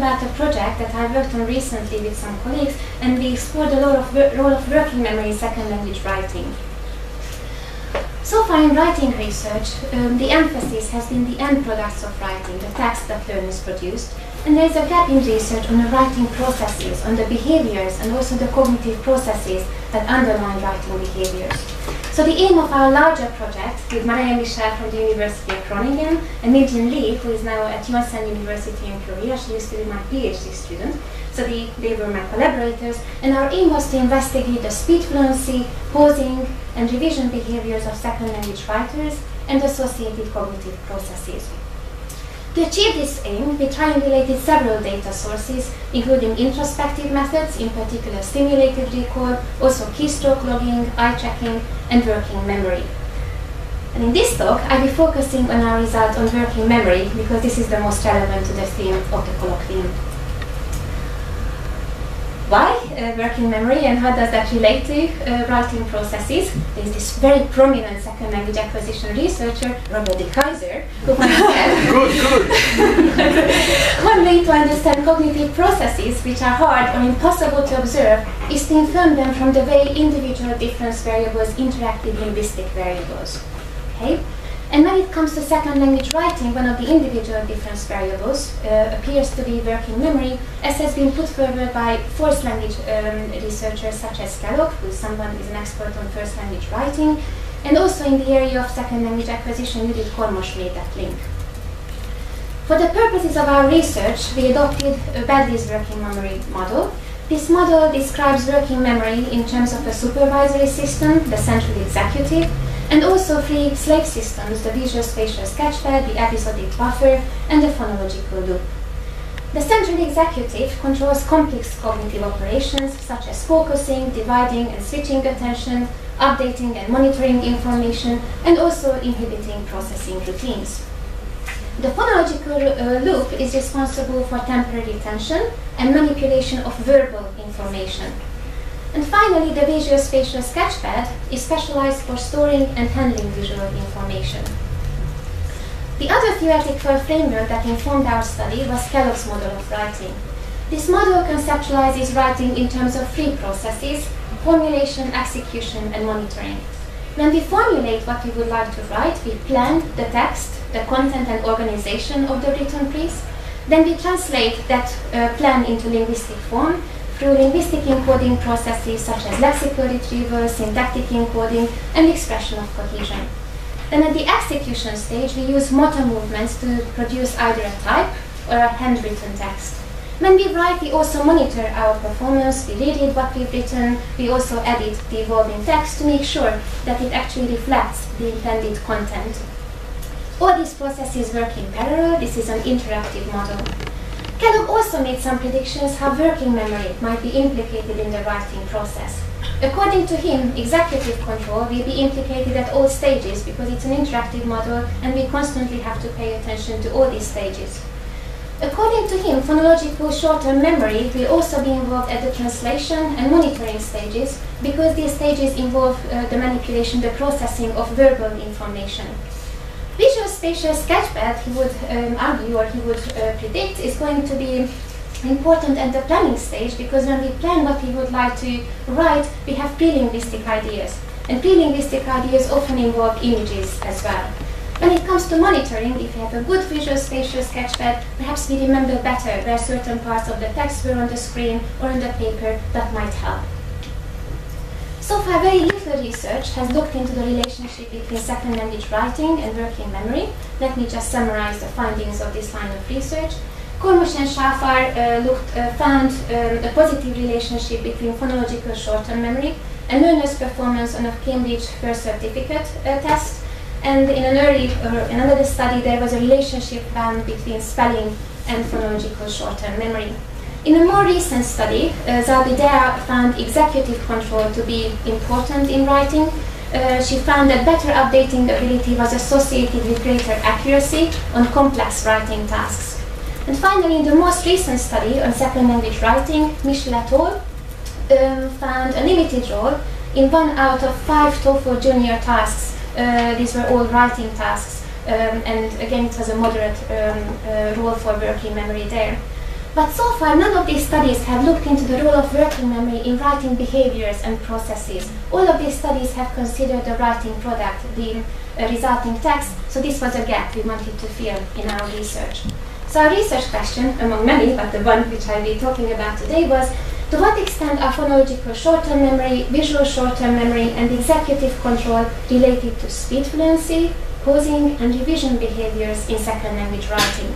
about a project that I worked on recently with some colleagues, and we explored the role of working memory in second language writing. So far in writing research, the emphasis has been the end products of writing, the text that learners produced, and there is a gap in research on the writing processes, on the behaviors, and also the cognitive processes that underline writing behaviors. So the aim of our larger project with Marie-Michelle from the University of Groningen and Nijin Lee, who is now at Yosan University in Korea, she used to be my PhD student, so they were my collaborators, and our aim was to investigate the speech fluency, pausing, and revision behaviors of second language writers and associated cognitive processes. To achieve this aim, we triangulated several data sources, including introspective methods, in particular stimulated recall, also keystroke logging, eye tracking, and working memory. And in this talk, I'll be focusing on our result on working memory, because this is the most relevant to the theme of the colloquium. Why working memory, and how does that relate to writing processes? There is this very prominent second language acquisition researcher, Robert De Kaiser, who once said, one way to understand cognitive processes which are hard or impossible to observe is to infer them from the way individual difference variables interact with linguistic variables. Okay? And when it comes to second language writing, one of the individual difference variables appears to be working memory, as has been put forward by first language researchers such as Kellogg, who is an expert on first language writing, and also in the area of second language acquisition, Judith Kormos made that link. For the purposes of our research, we adopted Bagley's working memory model. This model describes working memory in terms of a supervisory system, the central executive, and also three slave systems, the visual-spatial sketchpad, the episodic buffer, and the phonological loop. The central executive controls complex cognitive operations such as focusing, dividing and switching attention, updating and monitoring information, and also inhibiting processing routines. The phonological loop is responsible for temporary retention and manipulation of verbal information. And finally, the visual-spatial sketchpad is specialized for storing and handling visual information. The other theoretical framework that informed our study was Kellogg's model of writing. This model conceptualizes writing in terms of three processes: formulation, execution, and monitoring. When we formulate what we would like to write, we plan the text, the content and organization of the written piece. Then we translate that plan into linguistic form through linguistic encoding processes such as lexical retrieval, syntactic encoding, and expression of cohesion. Then at the execution stage, we use motor movements to produce either a type or a handwritten text. When we write, we also monitor our performance, we reread what we've written, we also edit the evolving text to make sure that it actually reflects the intended content. All these processes work in parallel. This is an interactive model. Kellogg also made some predictions how working memory might be implicated in the writing process. According to him, executive control will be implicated at all stages because it's an interactive model and we constantly have to pay attention to all these stages. According to him, phonological short-term memory will also be involved at the translation and monitoring stages because these stages involve the manipulation, the processing of verbal information. Visual-spatial sketchpad, he would argue, or he would predict, is going to be important at the planning stage, because when we plan what we would like to write, we have pre-linguistic ideas. And pre-linguistic ideas often involve images as well. When it comes to monitoring, if you have a good visual-spatial sketchpad, perhaps we remember better where certain parts of the text were on the screen or on the paper. That might help. So far, very little research has looked into the relationship between second language writing and working memory. Let me just summarize the findings of this line of research. Kormush and Shafar found a positive relationship between phonological short-term memory and learners' performance on a Cambridge first certificate test. And in another study, there was a relationship found between spelling and phonological short-term memory. In a more recent study, Zabidea found executive control to be important in writing. She found that better updating ability was associated with greater accuracy on complex writing tasks. And finally, in the most recent study on second language writing, Michela Torr found a limited role in 1 out of 5 TOEFL junior tasks. These were all writing tasks, and again, it was a moderate role for working memory there. But so far, none of these studies have looked into the role of working memory in writing behaviors and processes. All of these studies have considered the writing product, the resulting text, so this was a gap we wanted to fill in our research. So our research question, among many, but the one which I'll be talking about today, was to what extent are phonological short-term memory, visual short-term memory, and executive control related to speed fluency, pausing, and revision behaviors in second language writing?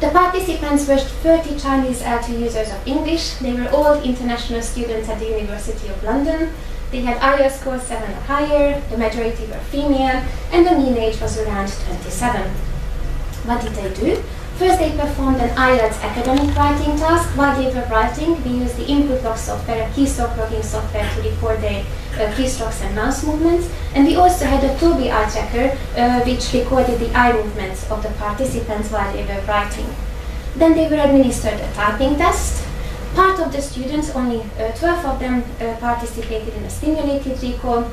The participants were 30 Chinese L2 users of English. They were all international students at the University of London. They had IELTS score 7 or higher, the majority were female, and the mean age was around 27. What did they do? First, they performed an IELTS academic writing task. While they were writing, we used the input log software, a keystroke logging software, to record their keystrokes and mouse movements. And we also had a 2B eye tracker, which recorded the eye movements of the participants while they were writing. Then they were administered a typing test. Part of the students, only 12 of them, participated in a stimulated recall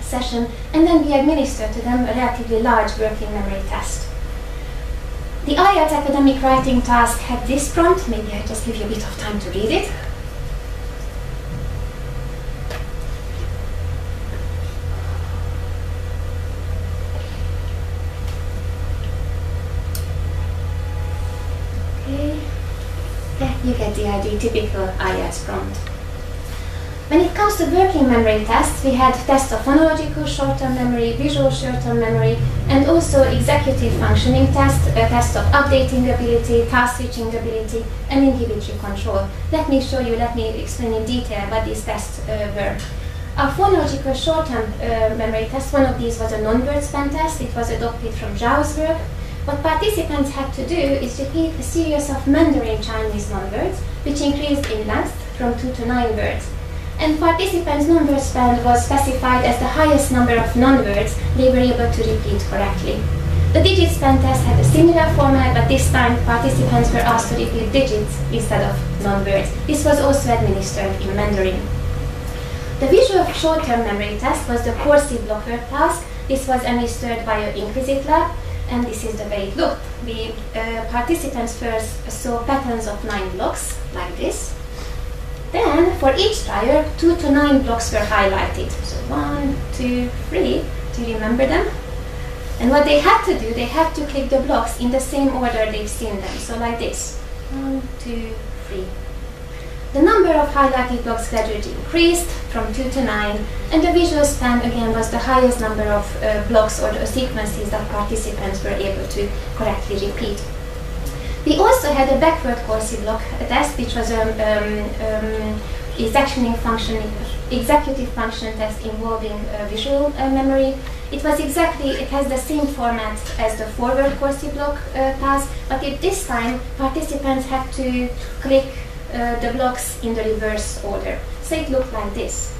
session. And then we administered to them a relatively large working memory test. The IELTS academic writing task had this prompt. Maybe I just give you a bit of time to read it. Okay. Yeah, you get the idea, typical IELTS prompt. When it comes to working memory tests, we had tests of phonological short-term memory, visual short-term memory, and also executive functioning tests, a test of updating ability, task switching ability, and inhibitory control. Let me explain in detail what these tests were. Our phonological short-term memory test, one of these was a non-word span test. It was adopted from Zhao's work. What participants had to do is repeat a series of Mandarin Chinese non-words, which increased in length from 2 to 9 words. And participants' non-word span was specified as the highest number of non-words they were able to repeat correctly. The digit span test had a similar format, but this time participants were asked to repeat digits instead of non-words. This was also administered in Mandarin. The visual short-term memory test was the Corsi blocker task. This was administered by an Inquisit lab, and this is the way it looked. The participants first saw patterns of 9 blocks, like this. Then, for each trier, 2 to 9 blocks were highlighted. So 1, 2, 3, do you remember them? And what they had to do, they had to click the blocks in the same order they've seen them. So like this, 1, 2, 3. The number of highlighted blocks gradually increased from 2 to 9, and the visual span again was the highest number of blocks or sequences that participants were able to correctly repeat. We also had a backward Corsi block test, which was an executive function test involving visual memory. It has the same format as the forward Corsi block task, but this time participants had to click the blocks in the reverse order. So it looked like this.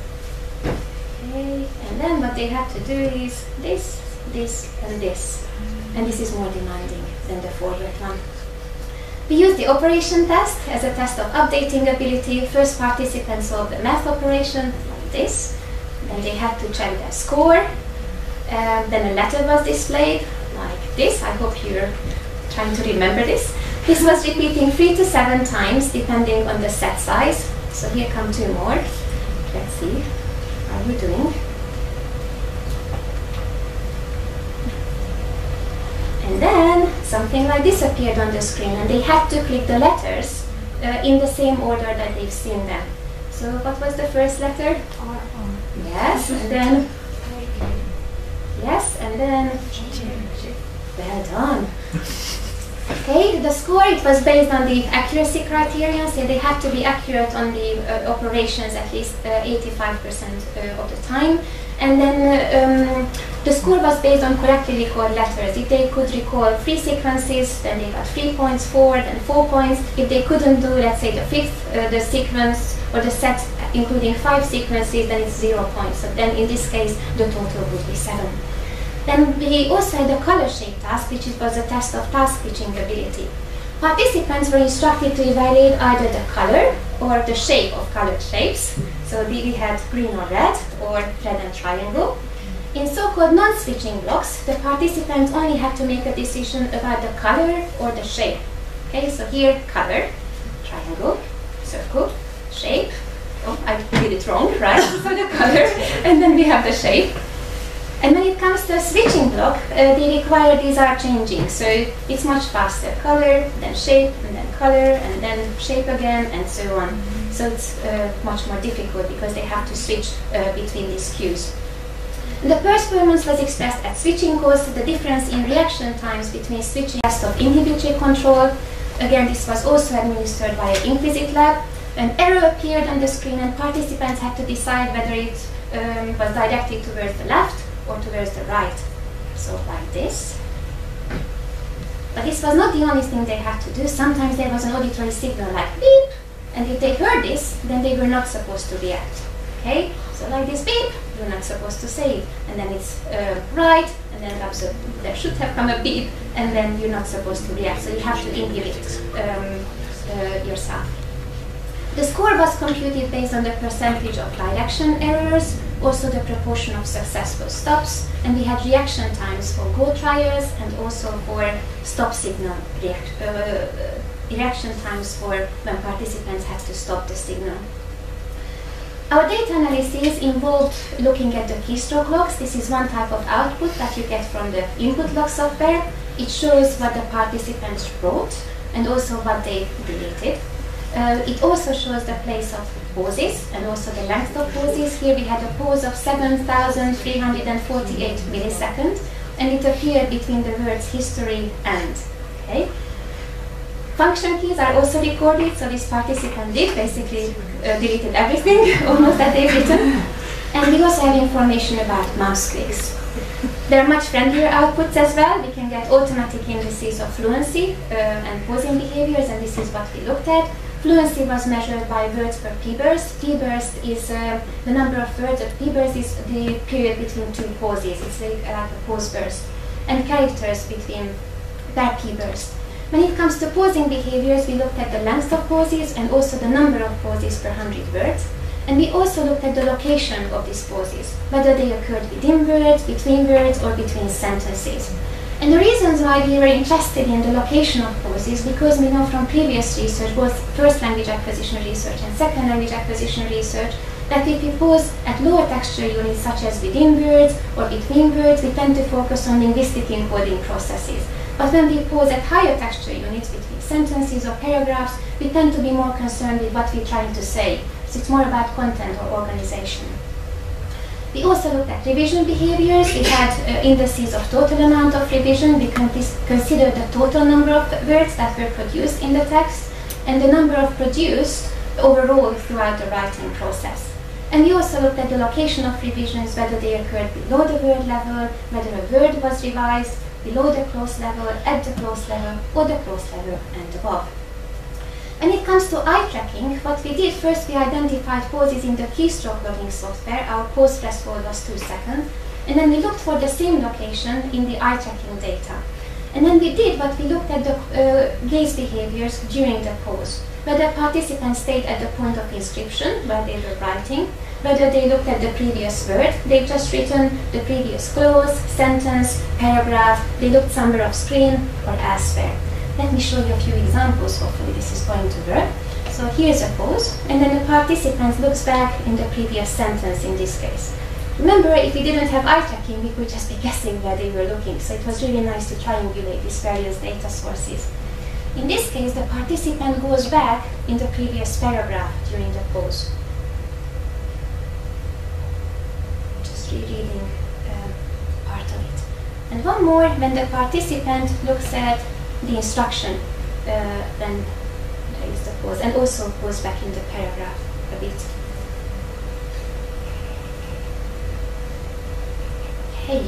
Okay. And then what they had to do is this, this, and this. And this is more demanding than the forward one. We used the operation test as a test of updating ability. First, participants solved the math operation, like this. Then they had to check their score. Then a letter was displayed, like this. I hope you're trying to remember this. This was repeating 3 to 7 times, depending on the set size. So here come 2 more. Let's see how we're doing. And then something like this appeared on the screen, and they had to click the letters in the same order that they've seen them. So what was the first letter? R. Yes, and then? Yes, and then? Well done. Okay, the score, it was based on the accuracy criterion, so they had to be accurate on the operations at least 85% of the time. And then the score was based on correctly recalled letters. If they could recall 3 sequences, then they got 3 points, 4, then 4 points. If they couldn't do, let's say, the fifth sequence or the set including 5 sequences, then it's 0 points. So then in this case, the total would be 7. Then we also had a color shape task, which was a test of task switching ability. Participants were instructed to evaluate either the color or the shape of colored shapes. So we had green or red and triangle. In so-called non-switching blocks, the participants only had to make a decision about the color or the shape. Okay, so here, color, triangle, circle, shape. Oh, I did it wrong, right? So the color, and then we have the shape. And when it comes to the switching block, they require these are changing. So it's much faster. Color, then shape, and then color, and then shape again, and so on. Mm-hmm. So it's much more difficult because they have to switch between these cues. The performance was expressed at switching costs, the difference in reaction times between switching tests of inhibitory control. Again, this was also administered by an Inquisit lab. An arrow appeared on the screen and participants had to decide whether it was directed towards the left or towards the right. So like this. But this was not the only thing they had to do. Sometimes there was an auditory signal like beep, and if they heard this, then they were not supposed to react. Okay? So like this beep, you're not supposed to say it. And then it's right, and then there should have come a beep, and then you're not supposed to react. So you have to inhibit yourself. The score was computed based on the percentage of direction errors, also the proportion of successful stops, and we had reaction times for go trials and also for stop signal reaction times for when participants have to stop the signal. Our data analysis involved looking at the keystroke logs. This is one type of output that you get from the input log software. It shows what the participants wrote and also what they deleted. It also shows the place of pauses and also the length of pauses. Here we had a pause of 7,348 milliseconds, and it appeared between the words history and. Okay. Function keys are also recorded, so this participant did basically deleted everything almost that they've written. And we also have information about mouse clicks. There are much friendlier outputs as well. We can get automatic indices of fluency and pausing behaviors, and this is what we looked at. Fluency was measured by words per p-burst. P-burst is the number of words. P-burst is the period between two pauses. It's like a pause burst. And characters between per p-burst. When it comes to pausing behaviors, we looked at the length of pauses and also the number of pauses per 100 words. And we also looked at the location of these pauses, whether they occurred within words, between words, or between sentences. And the reasons why we were interested in the location of pauses, because we know from previous research, both first language acquisition research and second language acquisition research, that if we pause at lower texture units, such as within words or between words, we tend to focus on linguistic encoding processes. But when we pause at higher texture units, between sentences or paragraphs, we tend to be more concerned with what we're trying to say. So it's more about content or organization. We also looked at revision behaviors. We had indices of total amount of revision. We considered the total number of words that were produced in the text and the number of produced overall throughout the writing process. And we also looked at the location of revisions, whether they occurred below the word level, whether a word was revised, below the clause level, at the clause level, or the clause level and above. When it comes to eye tracking, what we did first, we identified pauses in the keystroke logging software. Our pause threshold was 2 seconds. And then we looked for the same location in the eye tracking data. And then we did what we looked at the gaze behaviors during the pause, whether participants stayed at the point of inscription where they were writing, whether they looked at the previous word, they've just written the previous clause, sentence, paragraph, they looked somewhere off screen or elsewhere. Let me show you a few examples, hopefully this is going to work. So here's a pause, and then the participant looks back in the previous sentence in this case. Remember, if we didn't have eye tracking, we could just be guessing where they were looking, so it was really nice to triangulate these various data sources. In this case, the participant goes back in the previous paragraph during the pause. Just rereading part of it. And one more, when the participant looks at the instruction, then there is the pause, and also goes back in the paragraph a bit. Okay.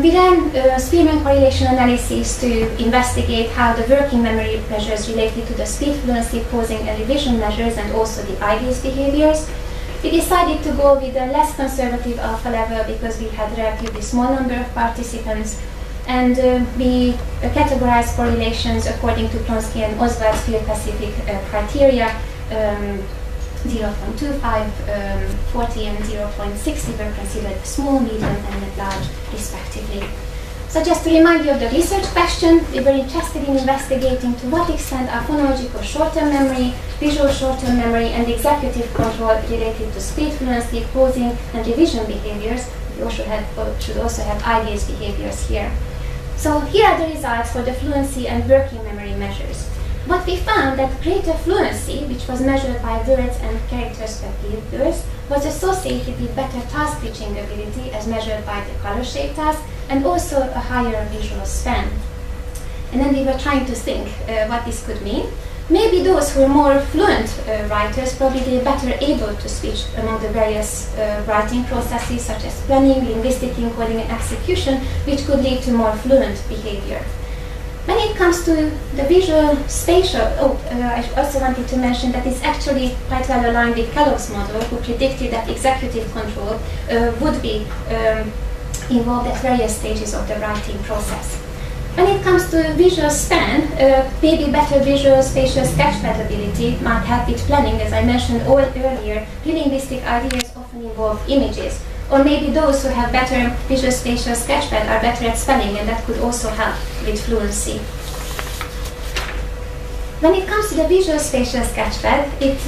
We ran speed and correlation analysis to investigate how the working memory measures related to the speed fluency, pausing, and revision measures, and also the eye-gaze behaviors. We decided to go with a less conservative alpha level because we had a relatively small number of participants. And we categorized correlations according to Plonsky and Oswald's field-specific criteria. 0.25, 40, and 0.60 were considered small, medium, and large, respectively. So just to remind you of the research question, we were interested in investigating to what extent are phonological short-term memory, visual short-term memory, and executive control related to speed fluency, pausing, and revision behaviors. We also should also have IDH behaviors here. So here are the results for the fluency and working memory measures. What we found that greater fluency, which was measured by words and characters per words, was associated with better task reaching ability as measured by the color shape task, and also a higher visual span. And then we were trying to think what this could mean. Maybe those who are more fluent writers, probably they are better able to switch among the various writing processes such as planning, linguistic encoding, and execution, which could lead to more fluent behavior. When it comes to the visual spatial, I also wanted to mention that it's actually quite well aligned with Kellogg's model, who predicted that executive control would be involved at various stages of the writing process. When it comes to visual span, maybe better visual spatial sketch ability might help with planning, as I mentioned earlier. Linguistic ideas often involve images. Or maybe those who have better visual spatial sketchpad are better at spelling, and that could also help with fluency. When it comes to the visual spatial sketchpad, it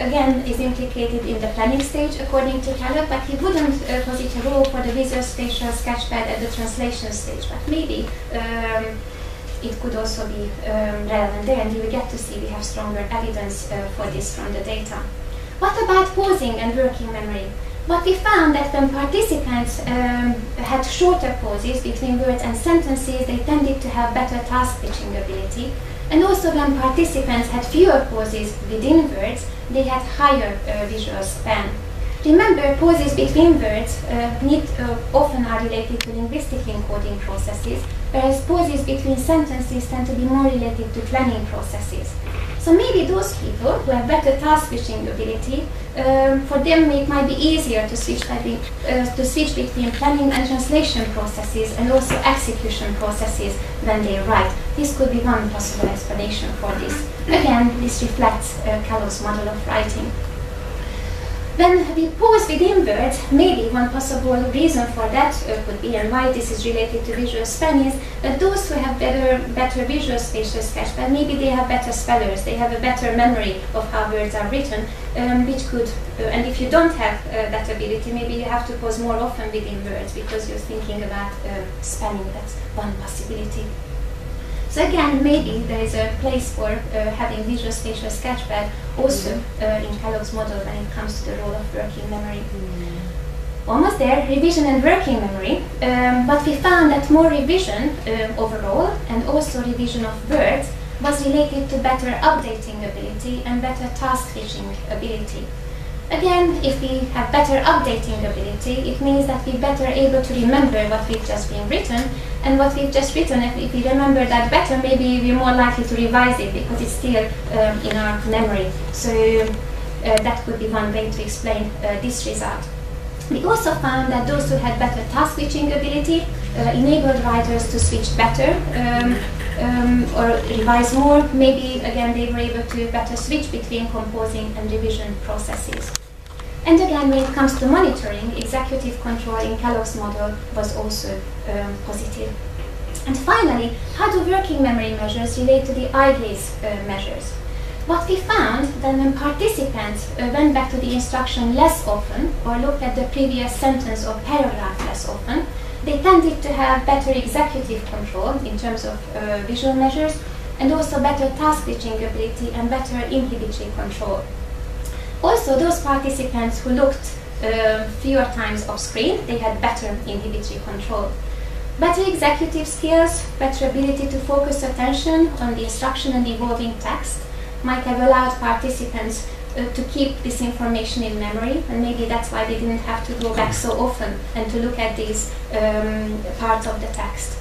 again is implicated in the planning stage according to Kellogg, but he wouldn't posit a role for the visual spatial sketchpad at the translation stage, but maybe it could also be relevant there, and you will get to see we have stronger evidence for this from the data. What about pausing and working memory? What we found that when participants had shorter pauses between words and sentences, they tended to have better task switching ability. And also when participants had fewer pauses within words, they had higher visual span. Remember, pauses between words often are related to linguistic encoding processes, whereas pauses between sentences tend to be more related to planning processes. So maybe those people who have better task switching ability, for them it might be easier to switch between planning and translation processes and also execution processes when they write. This could be one possible explanation for this. Again, this reflects Kellogg's model of writing. When we pause within words, maybe one possible reason for that could be, and why this is related to visual span, is that those who have better visual spatial sketch, but maybe they have better spellers, they have a better memory of how words are written, which could, and if you don't have that ability, maybe you have to pause more often within words because you're thinking about spelling. That's one possibility. So again, maybe there is a place for having visual spatial sketchpad also in Kellogg's model when it comes to the role of working memory. Almost there, revision and working memory. But we found that more revision overall, and also revision of words, was related to better updating ability and better task switching ability. Again, if we have better updating ability, it means that we're better able to remember what we've just been written, and what we've just written, if we remember that better, maybe we're more likely to revise it because it's still in our memory. So that could be one way to explain this result. We also found that those who had better task switching ability enabled writers to switch better or revise more. Maybe, again, they were able to better switch between composing and revision processes. And again, when it comes to monitoring, executive control in Kellogg's model was also positive. And finally, how do working memory measures relate to the eye gaze measures? What we found that when participants went back to the instruction less often, or looked at the previous sentence or paragraph less often, they tended to have better executive control in terms of visual measures, and also better task switching ability and better inhibitory control. Also, those participants who looked fewer times off screen, they had better inhibitory control. Better executive skills, better ability to focus attention on the instruction and evolving text might have allowed participants to keep this information in memory, and maybe that's why they didn't have to go back so often and to look at these parts of the text.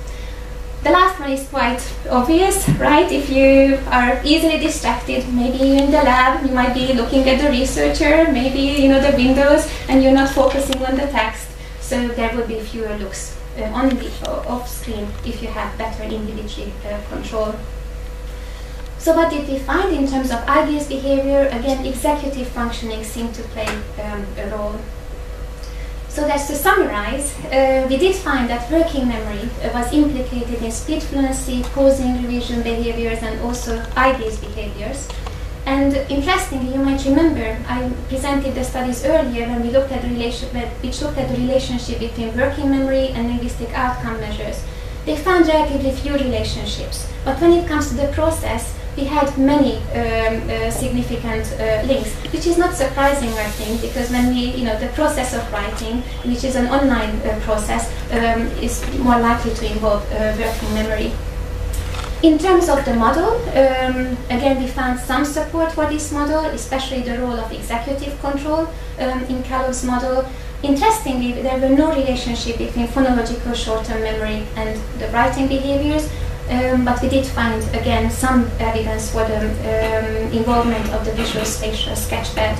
The last one is quite obvious, right? If you are easily distracted, maybe you're in the lab, you might be looking at the researcher, maybe the windows, and you're not focusing on the text. So there would be fewer looks on the off screen if you have better inhibitory control. So what did we find in terms of eye gaze behavior? Again, executive functioning seemed to play a role. So that's to summarize, we did find that working memory was implicated in speed fluency, pausing revision behaviors, and also eye-gaze behaviors. And interestingly, you might remember, I presented the studies earlier when we looked at the relationship between working memory and linguistic outcome measures. They found relatively few relationships, but when it comes to the process, we had many significant links, which is not surprising, I think, because when we, the process of writing, which is an online process, is more likely to involve working memory. In terms of the model, again, we found some support for this model, especially the role of executive control in Kellogg's model. Interestingly, there were no relationship between phonological short-term memory and the writing behaviors, but we did find, again, some evidence for the involvement of the visual spatial sketchpad.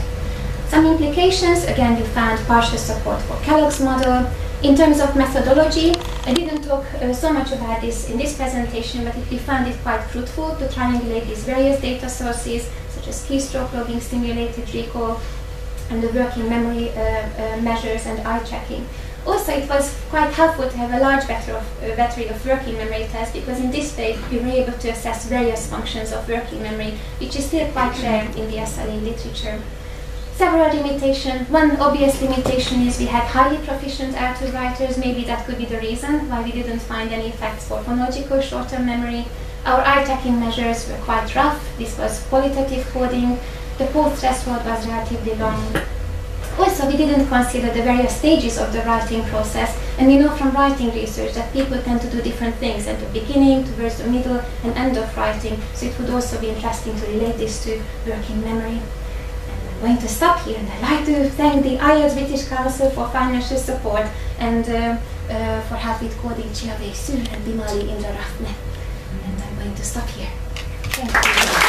Some implications, again, we found partial support for Kellogg's model. In terms of methodology, I didn't talk so much about this in this presentation, but we found it quite fruitful to triangulate these various data sources, such as keystroke logging, stimulated recall, and the working memory measures and eye tracking. Also, it was quite helpful to have a large battery of working memory tests, because in this way we were able to assess various functions of working memory, which is still quite rare in the SLA literature. Several limitations. One obvious limitation is we had highly proficient R2 writers. Maybe that could be the reason why we didn't find any effects for phonological short-term memory. Our eye-tracking measures were quite rough. This was qualitative coding. The pause threshold was relatively long. Also, we didn't consider the various stages of the writing process, and we know from writing research that people tend to do different things at the beginning, towards the middle, and end of writing, so it would also be interesting to relate this to working memory. Going to stop here, and I'd like to thank the IELTS British Council for financial support and for help with coding Chiavei Sul and Bimali Indoratne. And I'm going to stop here. Thank you.